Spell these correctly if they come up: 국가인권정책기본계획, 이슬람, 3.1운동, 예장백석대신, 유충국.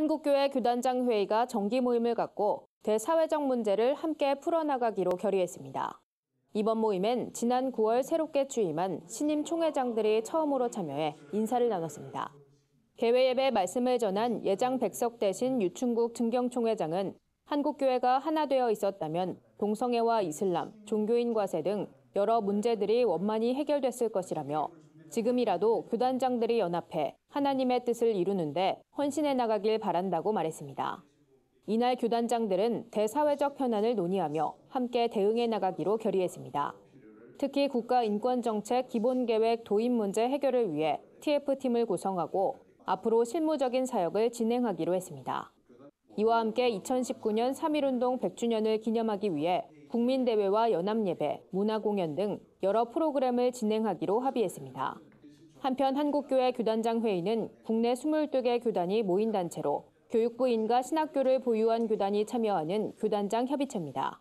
한국교회 교단장 회의가 정기 모임을 갖고 대사회적 문제를 함께 풀어나가기로 결의했습니다. 이번 모임엔 지난 9월 새롭게 취임한 신임 총회장들이 처음으로 참여해 인사를 나눴습니다. 개회예배 말씀을 전한 예장백석대신 유충국 증경총회장은 한국교회가 하나 되어 있었다면 동성애와 이슬람, 종교인 과세 등 여러 문제들이 원만히 해결됐을 것이라며 지금이라도 교단장들이 연합해 하나님의 뜻을 이루는데 헌신해 나가길 바란다고 말했습니다. 이날 교단장들은 대사회적 현안을 논의하며 함께 대응해 나가기로 결의했습니다. 특히 국가인권정책 기본계획 도입 문제 해결을 위해 TF팀을 구성하고 앞으로 실무적인 사역을 진행하기로 했습니다. 이와 함께 2019년 3.1운동 100주년을 기념하기 위해 국민대회와 연합예배, 문화공연 등 여러 프로그램을 진행하기로 합의했습니다. 한편 한국교회 교단장 회의는 국내 22개 교단이 모인 단체로 교육부인과 신학교를 보유한 교단이 참여하는 교단장 협의체입니다.